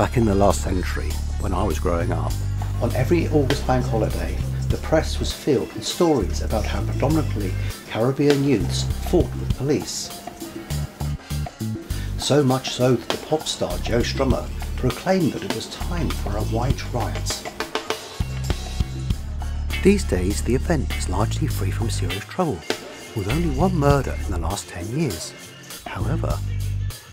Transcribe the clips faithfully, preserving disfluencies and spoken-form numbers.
Back in the last century, when I was growing up, on every August bank holiday, the press was filled with stories about how predominantly Caribbean youths fought with police. So much so that the pop star Joe Strummer proclaimed that it was time for a white riot. These days, the event is largely free from serious trouble, with only one murder in the last ten years. However,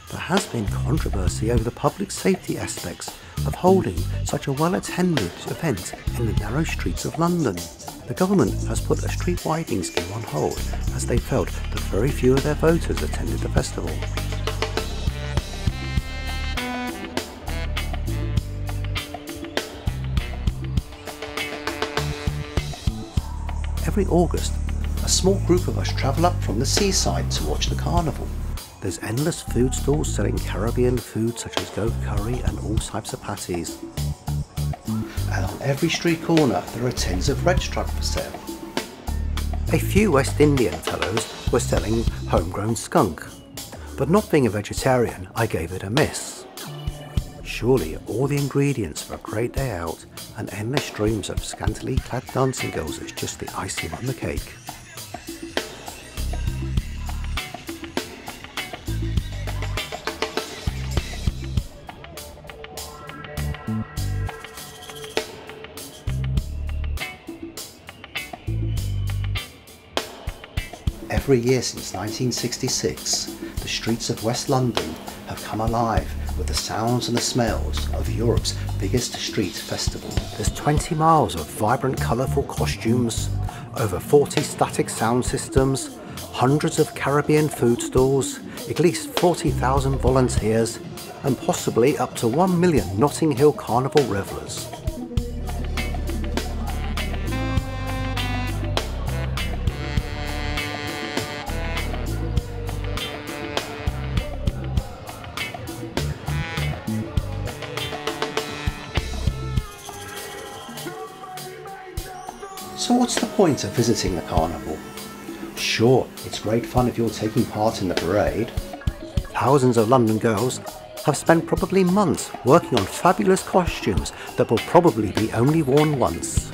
there has been controversy over the public safety aspects of holding such a well-attended event in the narrow streets of London. The government has put a street widening scheme on hold as they felt that very few of their voters attended the festival. Every August, a small group of us travel up from the seaside to watch the carnival. There's endless food stalls selling Caribbean food such as goat curry and all types of patties. And on every street corner there are tins of red stripe for sale. A few West Indian fellows were selling homegrown skunk, but not being a vegetarian, I gave it a miss. Surely all the ingredients for a great day out and endless streams of scantily clad dancing girls is just the icing on the cake. Every year since nineteen sixty-six, the streets of West London have come alive with the sounds and the smells of Europe's biggest street festival. There's twenty miles of vibrant, colourful costumes, over forty static sound systems, hundreds of Caribbean food stalls, at least forty thousand volunteers, and possibly up to one million Notting Hill Carnival revellers. So what's the point of visiting the carnival? Sure, it's great fun if you're taking part in the parade. Thousands of London girls have spent probably months working on fabulous costumes that will probably be only worn once.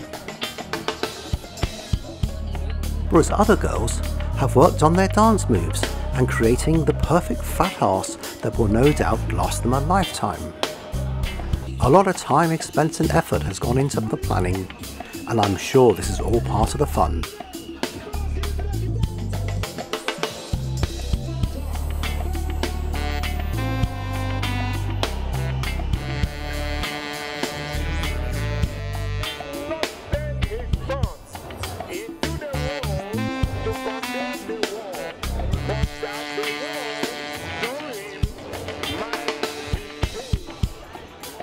Whereas other girls have worked on their dance moves and creating the perfect fat ass that will no doubt last them a lifetime. A lot of time, expense and effort has gone into the planning, and I'm sure this is all part of the fun.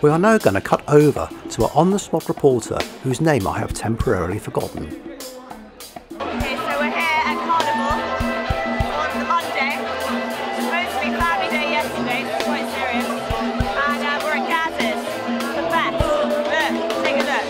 We are now going to cut over to our on-the-spot reporter, whose name I have temporarily forgotten. Okay, so we're here at Carnival on the Monday. It was supposed to be a cloudy day yesterday, so it's quite serious. And uh, we're at Gaz's, the best. Look, take a look.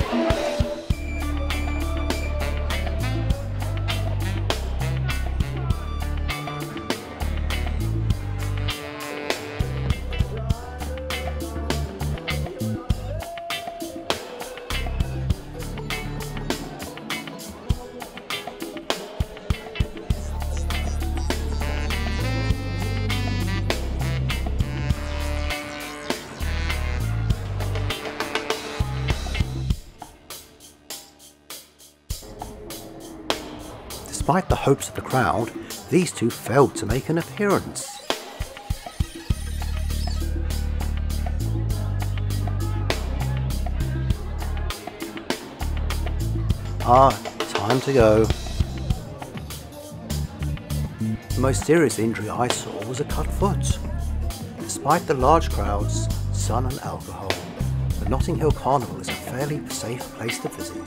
Despite the hopes of the crowd, these two failed to make an appearance. Ah, time to go. The most serious injury I saw was a cut foot. Despite the large crowds, sun and alcohol, the Notting Hill Carnival is a fairly safe place to visit.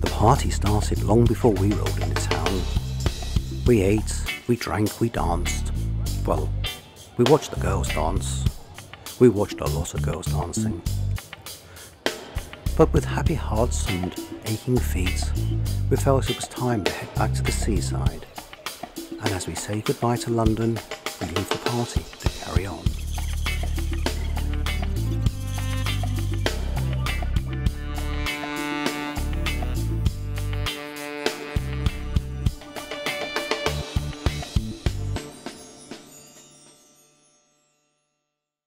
The party started long before we rolled into town. We ate, we drank, we danced. Well, we watched the girls dance. We watched a lot of girls dancing. But with happy hearts and aching feet, we felt it was time to head back to the seaside. And as we say goodbye to London, we leave the party to carry on.